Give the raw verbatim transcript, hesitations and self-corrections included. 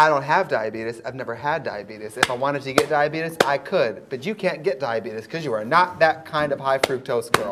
I don't have diabetes. I've never had diabetes. If I wanted to get diabetes, I could. But you can't get diabetes because you are not that kind of high fructose girl.